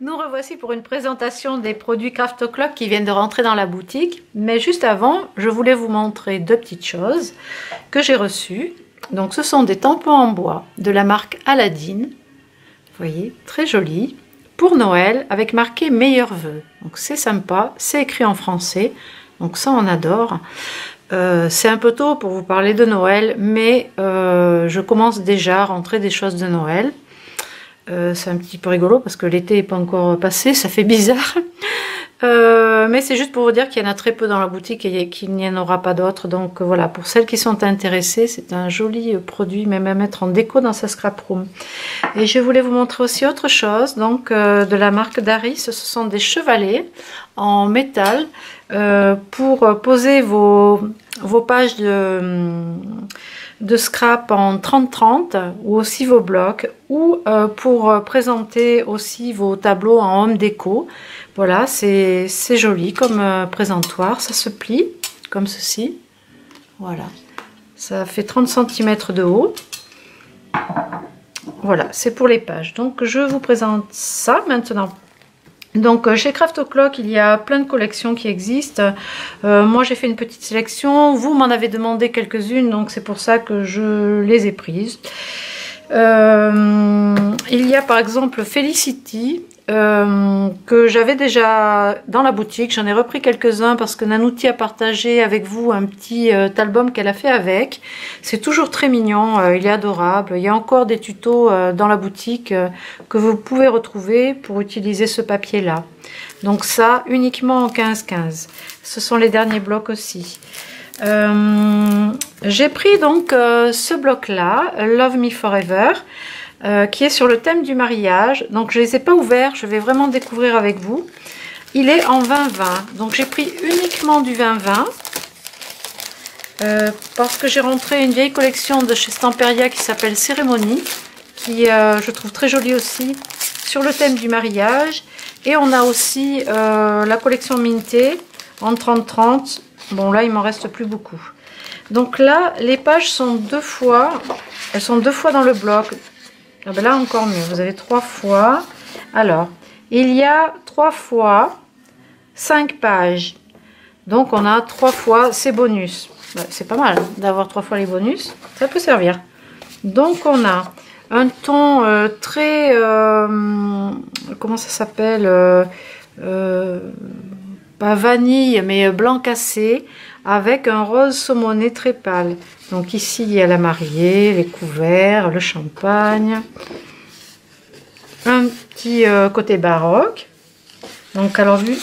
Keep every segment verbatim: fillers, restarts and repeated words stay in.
Nous revoici pour une présentation des produits Craft O'Clock qui viennent de rentrer dans la boutique. Mais juste avant, je voulais vous montrer deux petites choses que j'ai reçues. Donc ce sont des tampons en bois de la marque Aladdin. Vous voyez, très joli. Pour Noël, avec marqué meilleurs vœux. Donc c'est sympa, c'est écrit en français. Donc ça, on adore. Euh, c'est un peu tôt pour vous parler de Noël, mais euh, je commence déjà à rentrer des choses de Noël. Euh, c'est un petit peu rigolo parce que l'été n'est pas encore passé, ça fait bizarre. Euh, mais c'est juste pour vous dire qu'il y en a très peu dans la boutique et qu'il n'y en aura pas d'autres. Donc voilà, pour celles qui sont intéressées, c'est un joli produit, même à mettre en déco dans sa scrap room. Et je voulais vous montrer aussi autre chose, donc euh, de la marque Daris. Ce sont des chevalets en métal euh, pour poser vos, vos pages de... de scrap en trente trente ou aussi vos blocs ou euh, pour présenter aussi vos tableaux en home déco. Voilà, c'est joli comme euh, présentoir. Ça se plie comme ceci. Voilà, ça fait trente centimètres de haut. Voilà, c'est pour les pages. Donc je vous présente ça maintenant. Donc chez Craft O'Clock, il y a plein de collections qui existent. Euh, moi j'ai fait une petite sélection, vous m'en avez demandé quelques-unes, donc c'est pour ça que je les ai prises. Euh, il y a par exemple Felicity, euh, que j'avais déjà dans la boutique. J'en ai repris quelques-uns parce que Nanouti a partagé avec vous un petit euh, album qu'elle a fait avec. C'est toujours très mignon, euh, il est adorable. Il y a encore des tutos euh, dans la boutique euh, que vous pouvez retrouver pour utiliser ce papier-là. Donc ça, uniquement en quinze quinze. Ce sont les derniers blocs aussi. Euh, j'ai pris donc euh, ce bloc-là, Love me forever, euh, qui est sur le thème du mariage. Donc je ne les ai pas ouverts, je vais vraiment découvrir avec vous. Il est en vingt vingt, donc j'ai pris uniquement du vingt vingt euh, parce que j'ai rentré une vieille collection de chez Stamperia qui s'appelle Cérémonie, qui euh, je trouve très jolie aussi, sur le thème du mariage. Et on a aussi euh, la collection Mintay en trente trente. Bon, là, il m'en reste plus beaucoup. Donc là, les pages sont deux fois. Elles sont deux fois dans le bloc. Ah ben là, encore mieux. Vous avez trois fois. Alors, il y a trois fois cinq pages. Donc, on a trois fois ces bonus. C'est pas mal d'avoir trois fois les bonus. Ça peut servir. Donc, on a un ton euh, très... Euh, comment ça s'appelle euh, euh, pas vanille, mais blanc cassé, avec un rose saumonné très pâle. Donc ici, il y a la mariée, les couverts, le champagne, un petit euh, côté baroque. Donc alors, vu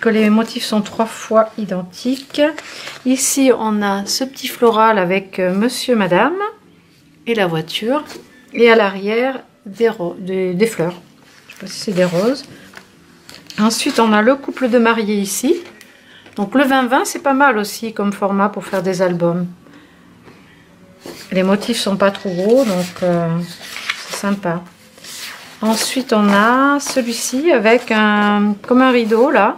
que les motifs sont trois fois identiques, ici, on a ce petit floral avec euh, monsieur, madame, et la voiture, et à l'arrière, des, des, des fleurs. Je ne sais pas si c'est des roses. Ensuite, on a le couple de mariés ici. Donc le vingt vingt, c'est pas mal aussi comme format pour faire des albums. Les motifs sont pas trop gros, donc euh, c'est sympa. Ensuite, on a celui-ci avec un comme un rideau là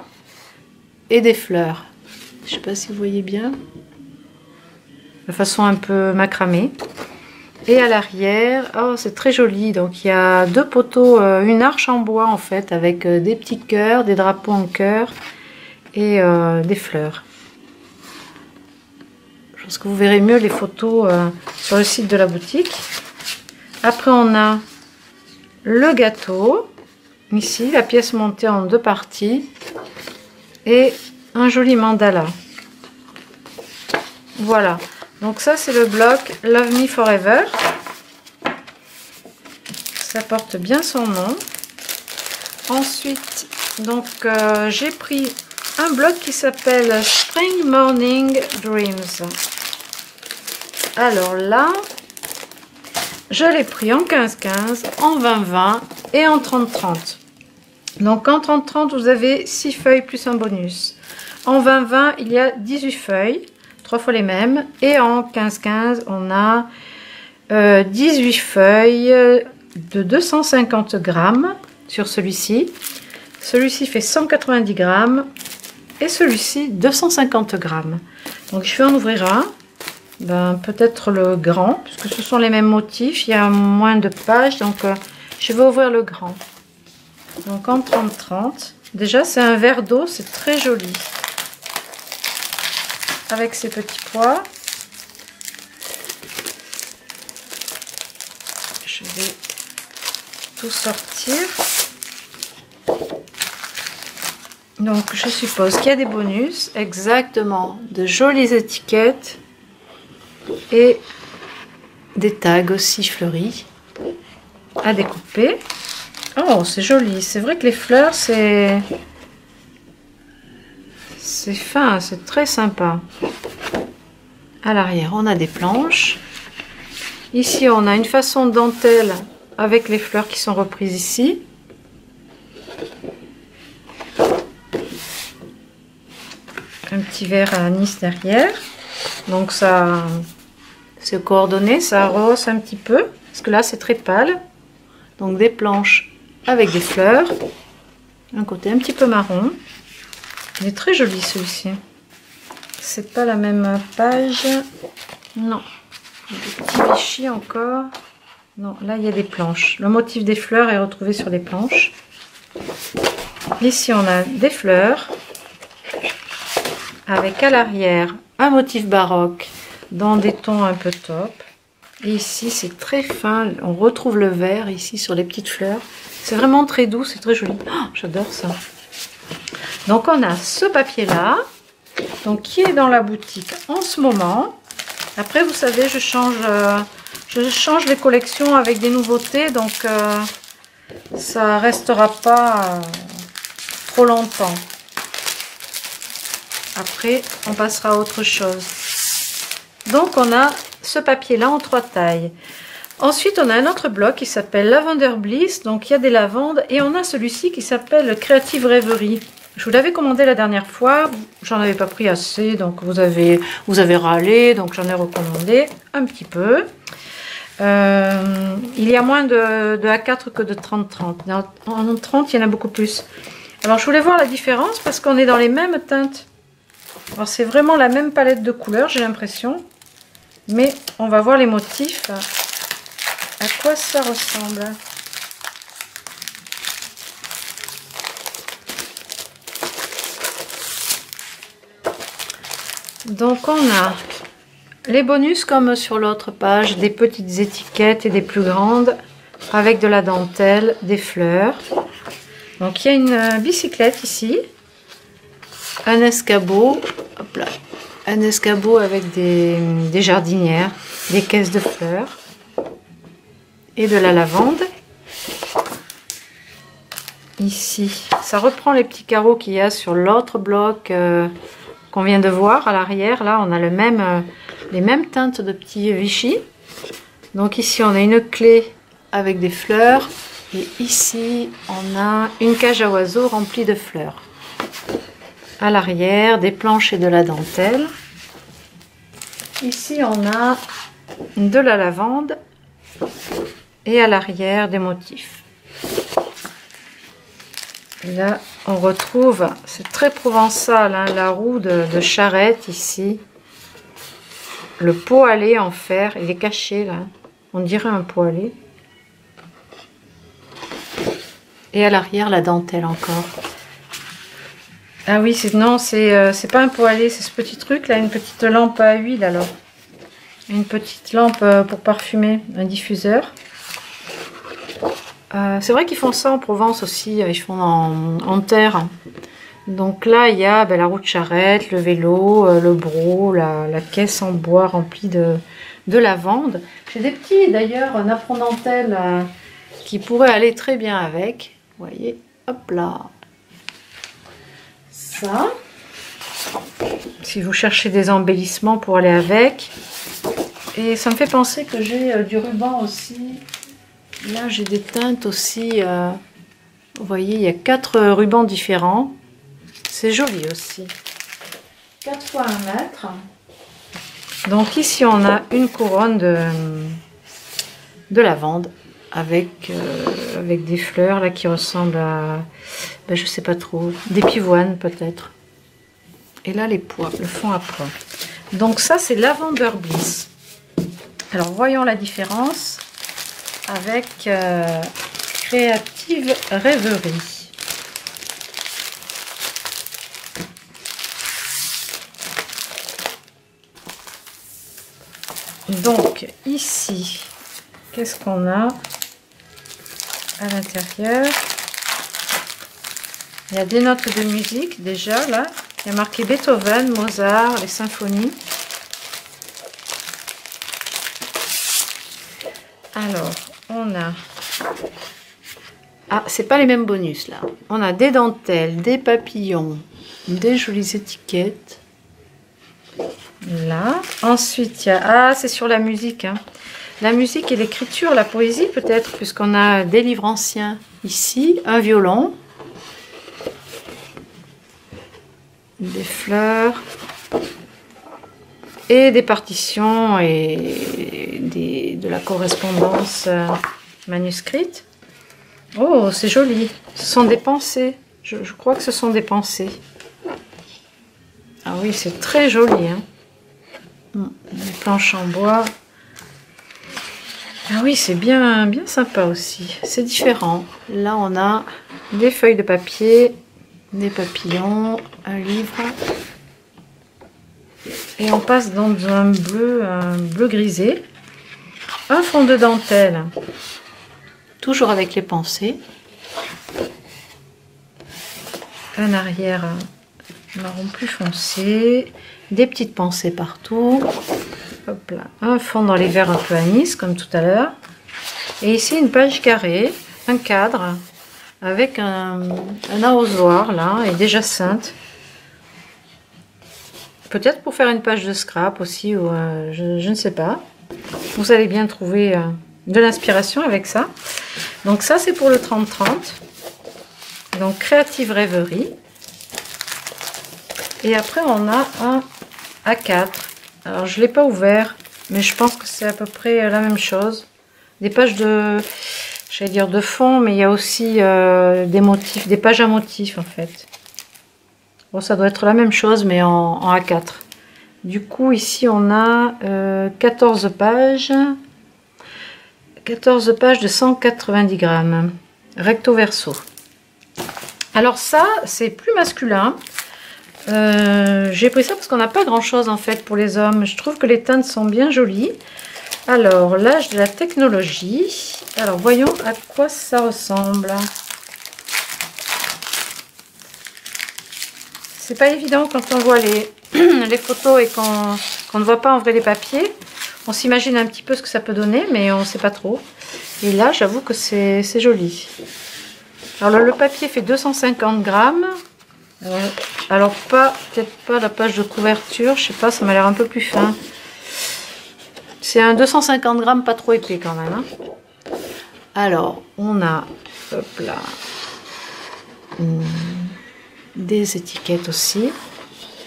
et des fleurs. Je sais pas si vous voyez bien. De façon un peu macramée. Et à l'arrière, oh, c'est très joli, donc il y a deux poteaux, euh, une arche en bois en fait, avec euh, des petits cœurs, des drapeaux en cœur et euh, des fleurs. Je pense que vous verrez mieux les photos euh, sur le site de la boutique. Après on a le gâteau, ici la pièce montée en deux parties et un joli mandala. Voilà. Donc ça, c'est le bloc Love me forever. Ça porte bien son nom. Ensuite, donc euh, j'ai pris un bloc qui s'appelle Spring Morning Dreams. Alors là, je l'ai pris en quinze quinze, en vingt vingt et en trente trente. Donc en trente trente, vous avez six feuilles plus un bonus. En vingt vingt, il y a dix-huit feuilles. Trois fois les mêmes. Et en quinze quinze, on a euh, dix-huit feuilles de deux cent cinquante grammes sur celui-ci. Celui-ci fait cent quatre-vingt-dix grammes et celui-ci deux cent cinquante grammes. Donc je vais en ouvrir un. Ben, peut-être le grand, puisque ce sont les mêmes motifs. Il y a moins de pages, donc euh, je vais ouvrir le grand. Donc en trente trente. Déjà, c'est un verre d'eau, c'est très joli. Avec ses petits pois. Je vais tout sortir. Donc, je suppose qu'il y a des bonus. Exactement. De jolies étiquettes. Et des tags aussi fleuris à découper. Oh, c'est joli. C'est vrai que les fleurs, c'est... C'est fin, c'est très sympa. À l'arrière, on a des planches. Ici, on a une façon de dentelle avec les fleurs qui sont reprises ici. Un petit verre à anis derrière. Donc ça, c'est coordonné, ça rehausse un petit peu. Parce que là, c'est très pâle. Donc des planches avec des fleurs. Un côté un petit peu marron. Il est très joli celui-ci. C'est pas la même page. Non. Des petits bichis encore. Non, là il y a des planches. Le motif des fleurs est retrouvé sur les planches. Ici on a des fleurs. Avec à l'arrière un motif baroque dans des tons un peu top. Et ici c'est très fin. On retrouve le vert ici sur les petites fleurs. C'est vraiment très doux, c'est très joli. Oh, j'adore ça. Donc on a ce papier là, donc qui est dans la boutique en ce moment. Après vous savez, je change, euh, je change les collections avec des nouveautés, donc euh, ça restera pas euh, trop longtemps. Après on passera à autre chose. Donc on a ce papier là en trois tailles. Ensuite, on a un autre bloc qui s'appelle Lavender Bliss, donc il y a des lavandes, et on a celui-ci qui s'appelle Creative Rêverie. Je vous l'avais commandé la dernière fois, j'en avais pas pris assez, donc vous avez, vous avez râlé, donc j'en ai recommandé un petit peu. Euh, il y a moins de, de A quatre que de trente trente. En trente, il y en a beaucoup plus. Alors je voulais voir la différence parce qu'on est dans les mêmes teintes. Alors c'est vraiment la même palette de couleurs, j'ai l'impression, mais on va voir les motifs. À quoi ça ressemble? Donc on a les bonus comme sur l'autre page, des petites étiquettes et des plus grandes, avec de la dentelle, des fleurs. Donc il y a une bicyclette ici, un escabeau, hop là, un escabeau avec des, des jardinières, des caisses de fleurs. Et de la lavande. Ici, ça reprend les petits carreaux qu'il y a sur l'autre bloc euh, qu'on vient de voir à l'arrière. Là, on a le même, euh, les mêmes teintes de petits Vichy. Donc ici, on a une clé avec des fleurs. Et ici, on a une cage à oiseaux remplie de fleurs. À l'arrière, des planches et de la dentelle. Ici, on a de la lavande. Et à l'arrière des motifs. Là on retrouve, c'est très provençal, hein, la roue de, de charrette ici, le pot à lait en fer, il est caché là, on dirait un pot à lait. Et à l'arrière la dentelle encore. Ah oui, c'est non, c'est euh, c'est pas un pot à lait, c'est ce petit truc là, une petite lampe à huile alors. Une petite lampe pour parfumer, un diffuseur. Euh, c'est vrai qu'ils font ça en Provence aussi, ils font en, en terre. Donc là, il y a ben, la roue de charrette, le vélo, euh, le bro, la, la caisse en bois remplie de, de lavande. J'ai des petits, d'ailleurs, un apron dentelle euh, qui pourrait aller très bien avec. Vous voyez, hop là. Ça. Si vous cherchez des embellissements pour aller avec. Et ça me fait penser que j'ai euh, du ruban aussi. Là, j'ai des teintes aussi. Euh, vous voyez, il y a quatre rubans différents. C'est joli aussi. quatre fois un mètre. Donc ici, on a une couronne de, de lavande avec, euh, avec des fleurs là, qui ressemblent à, ben, je sais pas trop, des pivoines peut-être. Et là, les pois, le fond à pois. Donc ça, c'est Lavender Bliss. Alors, voyons la différence avec euh, Creative Creative Rêverie. Donc ici, qu'est-ce qu'on a à l'intérieur? Il y a des notes de musique déjà là. Il y a marqué Beethoven, Mozart, les symphonies. Alors, on a... Ah, c'est pas les mêmes bonus là. On a des dentelles, des papillons, des jolies étiquettes. Là. Ensuite, il y a... Ah, c'est sur la musique. Hein. La musique et l'écriture, la poésie peut-être, puisqu'on a des livres anciens ici, un violon. Des fleurs et des partitions et des, de la correspondance manuscrite. Oh, c'est joli. Ce sont des pensées. Je, je crois que ce sont des pensées. Ah oui, c'est très joli. Hein. Des planches en bois. Ah oui, c'est bien, bien sympa aussi. C'est différent. Là, on a des feuilles de papier, des papillons, un livre, et on passe dans un bleu, un bleu grisé, un fond de dentelle, toujours avec les pensées, un arrière marron plus foncé, des petites pensées partout, hop là, un fond dans les verts un peu anis comme tout à l'heure, et ici une page carrée, un cadre, avec un, un arrosoir là et des jacinthes, peut-être pour faire une page de scrap aussi ou euh, je, je ne sais pas. Vous allez bien trouver euh, de l'inspiration avec ça. Donc ça c'est pour le trente trente, donc Creative Rêverie. Et après on a un A quatre, alors je ne l'ai pas ouvert mais je pense que c'est à peu près la même chose, des pages de... j'allais dire de fond, mais il y a aussi euh, des motifs, des pages à motifs en fait. Bon, ça doit être la même chose, mais en, en A quatre. Du coup, ici, on a euh, quatorze pages de cent quatre-vingt-dix grammes, recto verso. Alors ça, c'est plus masculin. Euh, j'ai pris ça parce qu'on n'a pas grand-chose en fait pour les hommes. Je trouve que les teintes sont bien jolies. Alors, l'âge de la technologie. Alors, voyons à quoi ça ressemble. C'est pas évident quand on voit les, les photos et qu'on qu'on ne voit pas en vrai les papiers. On s'imagine un petit peu ce que ça peut donner, mais on ne sait pas trop. Et là, j'avoue que c'est joli. Alors, le, le papier fait deux cent cinquante grammes. Alors, alors pas peut-être pas la page de couverture. Je sais pas, ça m'a l'air un peu plus fin. C'est un deux cent cinquante grammes, pas trop épais quand même. Hein. Alors, on a, hop là, hum, des étiquettes aussi.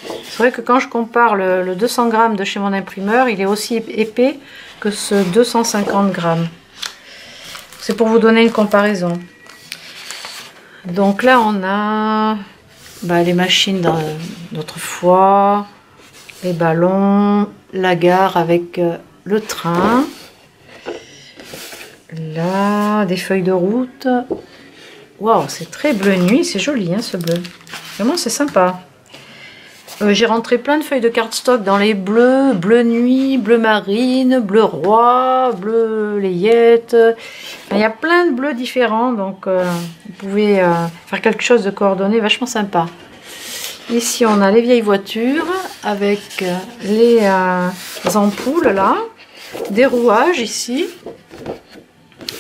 C'est vrai que quand je compare le, le deux cents grammes de chez mon imprimeur, il est aussi épais que ce deux cent cinquante grammes. C'est pour vous donner une comparaison. Donc là, on a bah, les machines d'autrefois, les ballons, la gare avec... Euh, le train, là, des feuilles de route. Waouh, c'est très bleu nuit, c'est joli hein, ce bleu. Vraiment, c'est sympa. Euh, J'ai rentré plein de feuilles de cardstock dans les bleus, bleu nuit, bleu marine, bleu roi, bleu layette. Enfin, il y a plein de bleus différents, donc euh, vous pouvez euh, faire quelque chose de coordonné, vachement sympa. Ici, on a les vieilles voitures avec les, euh, les ampoules là. Des rouages ici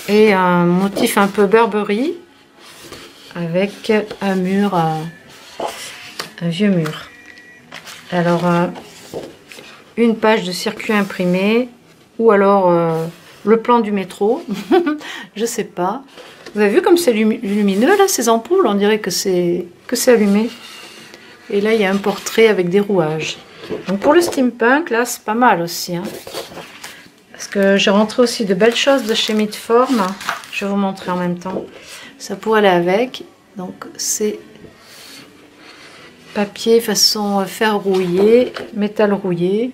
et un motif un peu Burberry avec un mur, euh, un vieux mur. Alors euh, une page de circuit imprimé ou alors euh, le plan du métro, je sais pas. Vous avez vu comme c'est lumineux là ces ampoules, on dirait que c'est que c'est allumé. Et là il y a un portrait avec des rouages. Donc pour le steampunk là c'est pas mal aussi. Hein. Parce que j'ai rentré aussi de belles choses de chez Midform. Je vais vous montrer en même temps. Ça pourrait aller avec. Donc c'est papier façon fer rouillé, métal rouillé.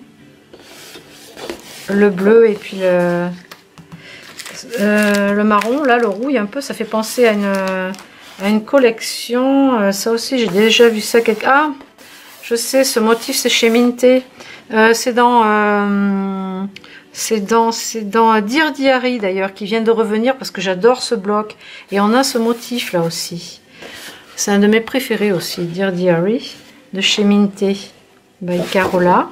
Le bleu et puis le, Euh, le marron, là, le rouille un peu, ça fait penser à une, à une collection. Euh, ça aussi, j'ai déjà vu ça quelque... Ah, je sais, ce motif, c'est chez Mintay. Euh, c'est dans... Euh, c'est dans, dans Dear Diary, d'ailleurs, qui vient de revenir, parce que j'adore ce bloc. Et on a ce motif, là, aussi. C'est un de mes préférés, aussi, Dear Diary, de chez Mintay, by Carola.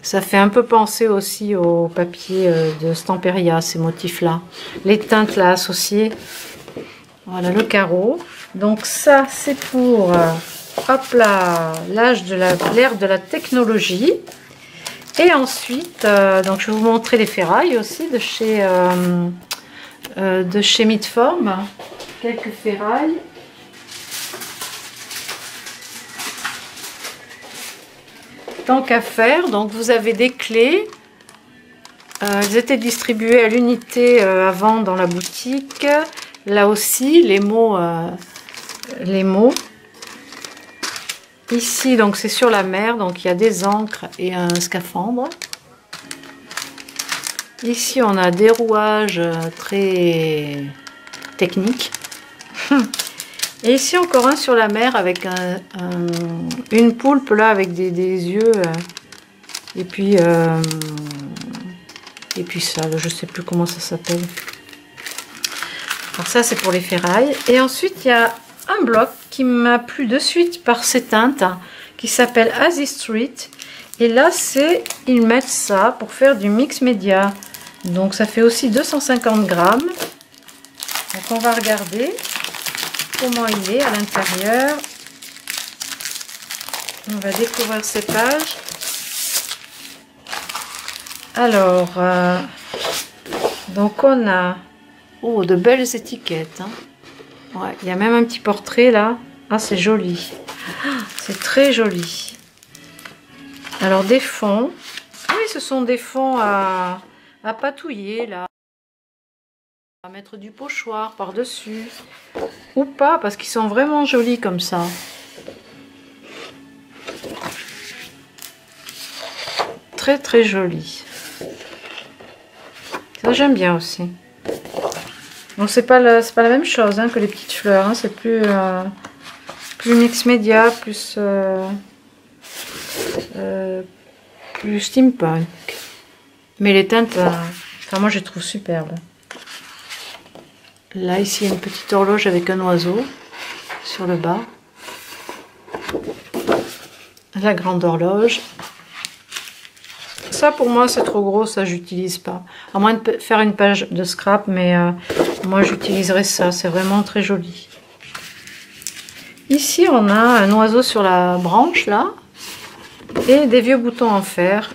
Ça fait un peu penser aussi au papier de Stamperia, ces motifs-là. Les teintes là associées. Voilà le carreau. Donc ça, c'est pour hop là, l'âge de la, l'ère de la technologie. Et ensuite, euh, donc je vais vous montrer les ferrailles aussi de chez, euh, euh, de chez Midform. Quelques ferrailles. Tant qu'à faire, donc vous avez des clés, euh, elles étaient distribuées à l'unité euh, avant dans la boutique, là aussi les mots, euh, les mots. Ici donc c'est sur la mer, donc il y a des ancres et un scaphandre. Ici on a des rouages très techniques. Et ici encore un sur la mer avec un, un, une poulpe là avec des, des yeux et puis euh, et puis ça, je sais plus comment ça s'appelle. Alors ça c'est pour les ferrailles. Et ensuite il y a un bloc qui m'a plu de suite par ces teintes qui s'appelle Aszy Street. Et là c'est, ils mettent ça pour faire du mix média. Donc ça fait aussi deux cent cinquante grammes. Donc on va regarder comment il est à l'intérieur. On va découvrir ces pages. Alors, euh, donc on a oh, de belles étiquettes. Hein. Ouais, il y a même un petit portrait là. Ah, c'est joli. Ah, c'est très joli. Alors, des fonds. Oui, ce sont des fonds à, à patouiller là. On va mettre du pochoir par-dessus ou pas parce qu'ils sont vraiment jolis comme ça. Très très jolis. Ça j'aime bien aussi. Donc c'est pas, pas la même chose hein, que les petites fleurs. Hein, c'est plus, euh, plus mix média, plus, euh, euh, plus steampunk. Mais les teintes, euh, enfin moi je les trouve superbes. Là, ici, il y a une petite horloge avec un oiseau sur le bas. La grande horloge. Ça, pour moi, c'est trop gros. Ça, j'utilise pas. À moins de faire une page de scrap, mais euh, moi, j'utiliserai ça. C'est vraiment très joli. Ici, on a un oiseau sur la branche, là. Et des vieux boutons en fer.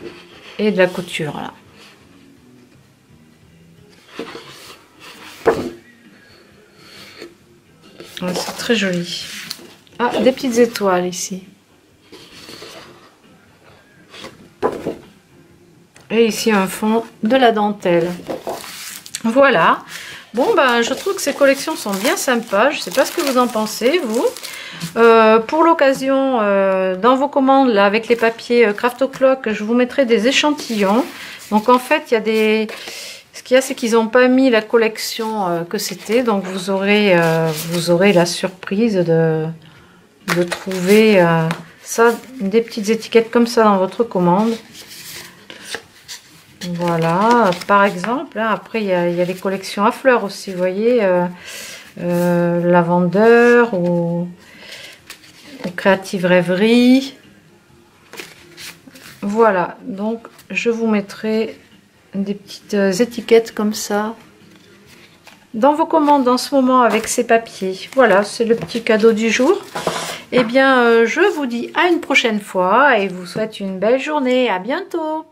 Et de la couture, là. Ouais, c'est très joli. Ah, des petites étoiles ici. Et ici un fond de la dentelle. Voilà. Bon, ben, je trouve que ces collections sont bien sympas. Je ne sais pas ce que vous en pensez, vous. Euh, pour l'occasion, euh, dans vos commandes, là, avec les papiers euh, Craft O'Clock, je vous mettrai des échantillons. Donc, en fait, il y a des... Ce qu'il y a, c'est qu'ils n'ont pas mis la collection euh, que c'était, donc vous aurez, euh, vous aurez la surprise de, de trouver euh, ça, des petites étiquettes comme ça dans votre commande. Voilà, par exemple, hein, après il y a, y a les collections à fleurs aussi, vous voyez, euh, euh, Lavender ou, ou Creative Rêverie. Voilà, donc je vous mettrai des petites étiquettes comme ça dans vos commandes en ce moment avec ces papiers. Voilà, c'est le petit cadeau du jour. Et eh bien, je vous dis à une prochaine fois et vous souhaite une belle journée. À bientôt.